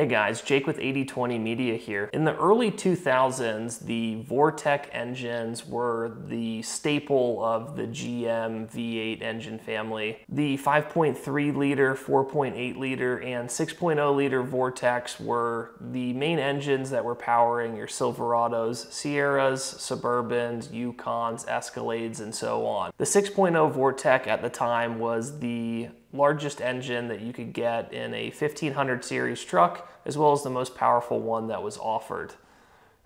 Hey guys, Jake with 8020 Media here. In the early 2000s, the Vortec engines were the staple of the GM V8 engine family. The 5.3 liter, 4.8 liter, and 6.0 liter Vortecs were the main engines that were powering your Silverados, Sierras, Suburbans, Yukons, Escalades, and so on. The 6.0 Vortec at the time was the largest engine that you could get in a 1500 series truck, as well as the most powerful one that was offered.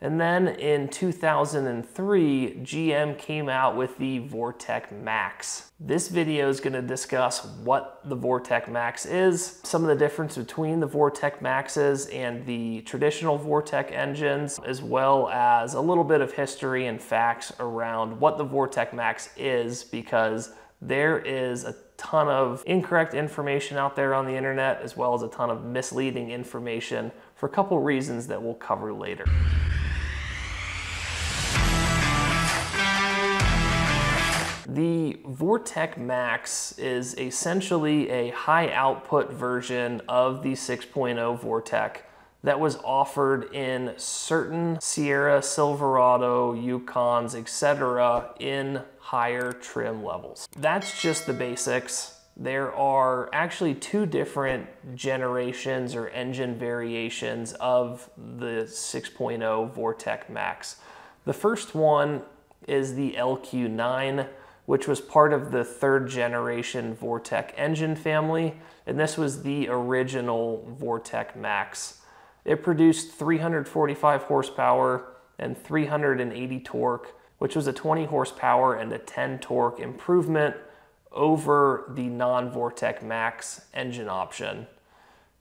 And then in 2003, GM came out with the Vortec Max. This video is going to discuss what the Vortec Max is, some of the difference between the Vortec Maxes and the traditional Vortec engines, as well as a little bit of history and facts around what the Vortec Max is, because there is a ton of incorrect information out there on the internet, as well as a ton of misleading information for a couple reasons that we'll cover later. The Vortec Max is essentially a high output version of the 6.0 Vortec that was offered in certain Sierra, Silverado, Yukons, etc. in higher trim levels. That's just the basics. There are actually two different generations or engine variations of the 6.0 Vortec Max. The first one is the LQ9, which was part of the third generation Vortec engine family, and this was the original Vortec Max. It produced 345 horsepower and 380 torque, which was a 20 horsepower and a 10 torque improvement over the non-Vortec Max engine option.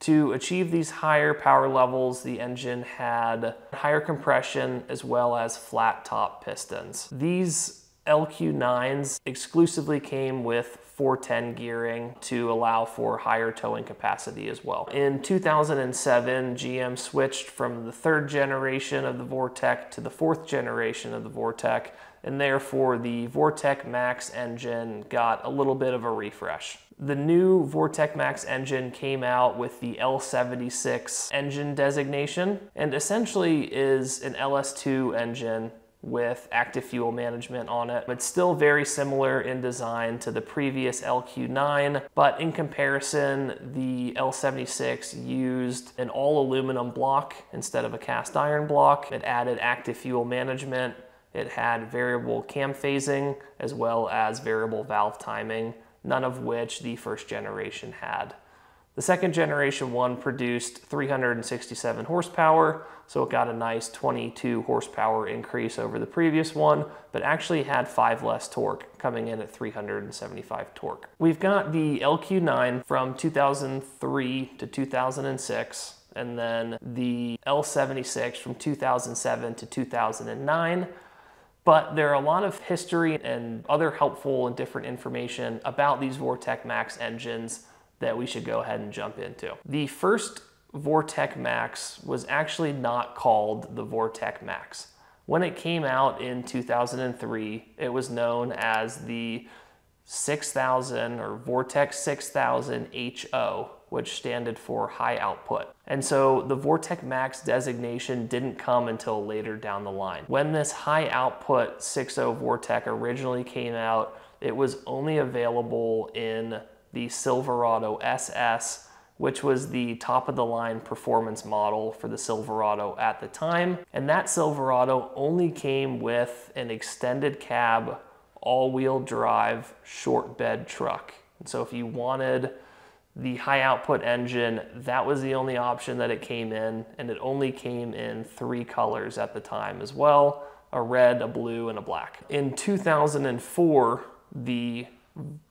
To achieve these higher power levels, the engine had higher compression as well as flat top pistons. These LQ9s exclusively came with 410 gearing to allow for higher towing capacity as well. In 2007, GM switched from the third generation of the Vortec to the fourth generation of the Vortec, and therefore the Vortec Max engine got a little bit of a refresh. The new Vortec Max engine came out with the L76 engine designation, and essentially is an LS2 engine with active fuel management on it. It's still very similar in design to the previous LQ9, but in comparison, the L76 used an all aluminum block instead of a cast iron block. It added active fuel management. It had variable cam phasing as well as variable valve timing, none of which the first generation had. The second generation one produced 367 horsepower, so it got a nice 22 horsepower increase over the previous one, but actually had 5 less torque, coming in at 375 torque. We've got the LQ9 from 2003 to 2006, and then the L76 from 2007 to 2009. But there are a lot of history and other helpful and different information about these Vortec Max engines that we should go ahead and jump into. The first Vortec Max was actually not called the Vortec Max. When it came out in 2003, it was known as the 6000 or Vortec 6000 HO, which standard for high output. And so the Vortec Max designation didn't come until later down the line. When this high output 6.0 Vortec originally came out, it was only available in the Silverado SS, which was the top of the line performance model for the Silverado at the time. And that Silverado only came with an extended cab, all-wheel drive, short bed truck. And so if you wanted the high output engine, that was the only option that it came in, and it only came in 3 colors at the time as well, a red, a blue, and a black. In 2004, the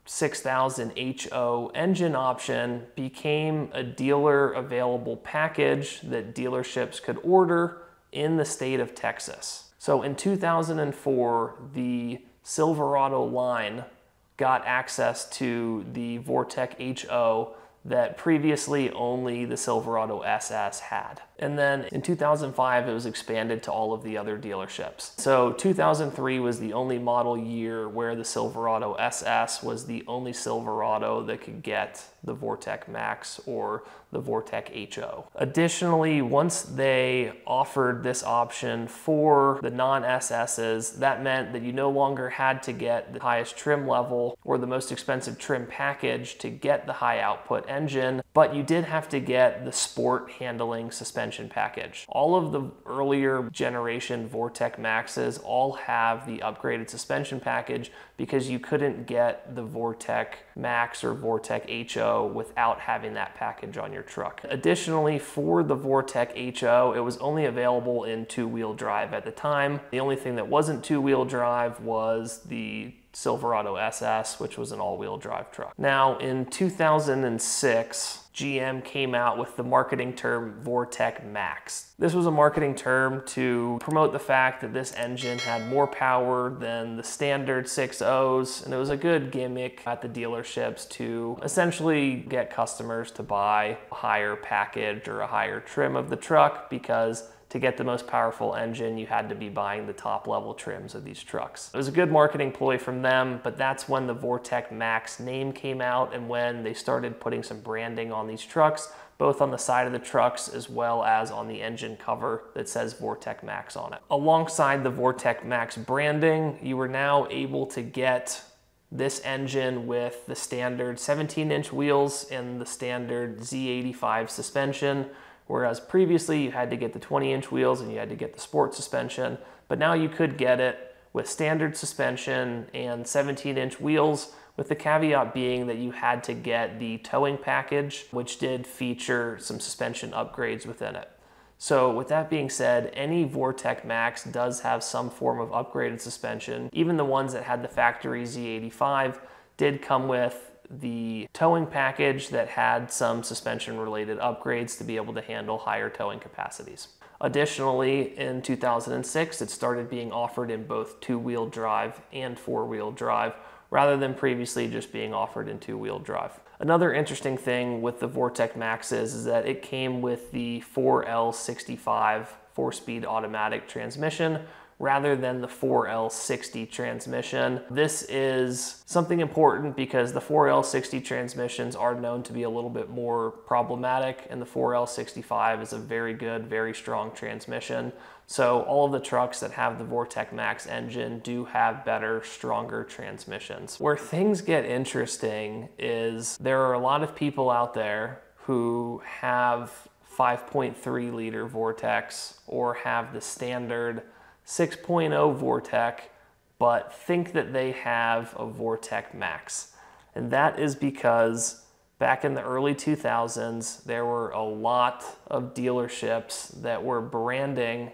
6000 HO engine option became a dealer available package that dealerships could order in the state of Texas. So in 2004, the Silverado line got access to the Vortec HO that previously only the Silverado SS had. And then in 2005, it was expanded to all of the other dealerships. So 2003 was the only model year where the Silverado SS was the only Silverado that could get the Vortec Max or the Vortec HO. Additionally, once they offered this option for the non-SSs, that meant that you no longer had to get the highest trim level or the most expensive trim package to get the high output engine, but you did have to get the sport handling suspension package. All of the earlier generation Vortec Maxes all have the upgraded suspension package because you couldn't get the Vortec Max or Vortec HO without having that package on your truck. Additionally, for the Vortec HO, it was only available in two-wheel drive at the time. The only thing that wasn't two-wheel drive was the Silverado SS, which was an all-wheel drive truck. Now, in 2006, GM came out with the marketing term Vortec Max. This was a marketing term to promote the fact that this engine had more power than the standard 6.0s, and it was a good gimmick at the dealerships to essentially get customers to buy a higher package or a higher trim of the truck, because to get the most powerful engine, you had to be buying the top level trims of these trucks. It was a good marketing ploy from them, but that's when the Vortec Max name came out and when they started putting some branding on these trucks, both on the side of the trucks as well as on the engine cover that says Vortec Max on it. Alongside the Vortec Max branding, you were now able to get this engine with the standard 17-inch wheels and the standard Z85 suspension. Whereas previously you had to get the 20-inch wheels and you had to get the sport suspension, but now you could get it with standard suspension and 17-inch wheels, with the caveat being that you had to get the towing package, which did feature some suspension upgrades within it. So with that being said, any Vortec Max does have some form of upgraded suspension. Even the ones that had the factory Z85 did come with the towing package that had some suspension related upgrades to be able to handle higher towing capacities. Additionally, in 2006, it started being offered in both two-wheel drive and four-wheel drive, rather than previously just being offered in two-wheel drive. Another interesting thing with the Vortec Maxes is that it came with the 4L65 4-speed automatic transmission, rather than the 4L60 transmission. This is something important because the 4L60 transmissions are known to be a little bit more problematic, and the 4L65 is a very good, very strong transmission. So all of the trucks that have the Vortec Max engine do have better, stronger transmissions. Where things get interesting is there are a lot of people out there who have 5.3 liter Vortecs or have the standard 6.0 Vortec, but think that they have a Vortec Max. And that is because back in the early 2000s, there were a lot of dealerships that were branding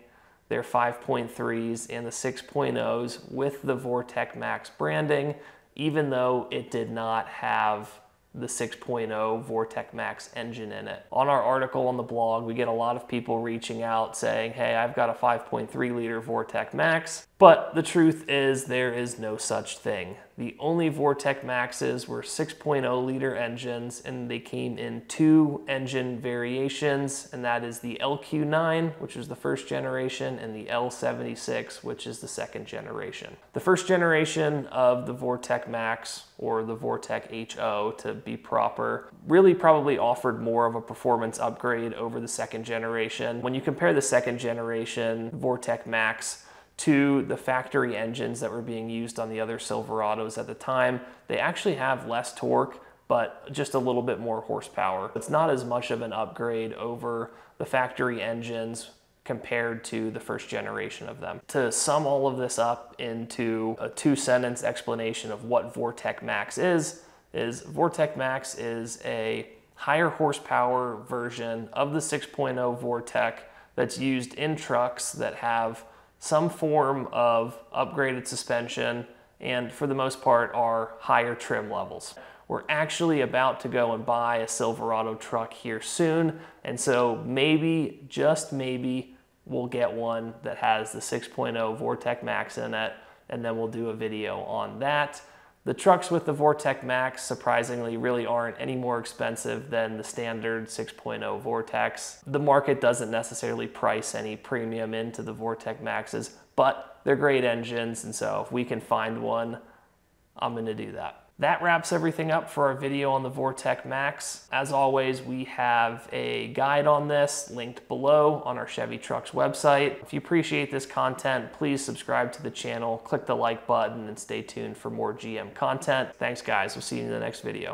their 5.3s and the 6.0s with the Vortec Max branding, even though it did not have the 6.0 Vortec Max engine in it. On our article on the blog, we get a lot of people reaching out saying, hey, I've got a 5.3 liter Vortec Max, but the truth is there is no such thing. The only Vortec Maxes were 6.0 liter engines, and they came in two engine variations, and that is the LQ9, which is the first generation, and the L76, which is the second generation. The first generation of the Vortec Max, or the Vortec HO to be proper, really probably offered more of a performance upgrade over the second generation. When you compare the second generation Vortec Max to the factory engines that were being used on the other Silverados at the time, they actually have less torque, but just a little bit more horsepower. It's not as much of an upgrade over the factory engines compared to the first generation of them. To sum all of this up into a two-sentence explanation of what Vortec Max is Vortec Max is a higher horsepower version of the 6.0 Vortec that's used in trucks that have some form of upgraded suspension and, for the most part, are higher trim levels. We're actually about to go and buy a Silverado truck here soon, and so maybe, just maybe, we'll get one that has the 6.0 Vortec Max in it, and then we'll do a video on that. The trucks with the Vortec Max, surprisingly, really aren't any more expensive than the standard 6.0 Vortex. The market doesn't necessarily price any premium into the Vortec Maxes, but they're great engines, and so if we can find one, I'm gonna do that. That wraps everything up for our video on the Vortec Max. As always, we have a guide on this linked below on our Chevy Trucks website. If you appreciate this content, please subscribe to the channel, click the like button, and stay tuned for more GM content. Thanks guys, we'll see you in the next video.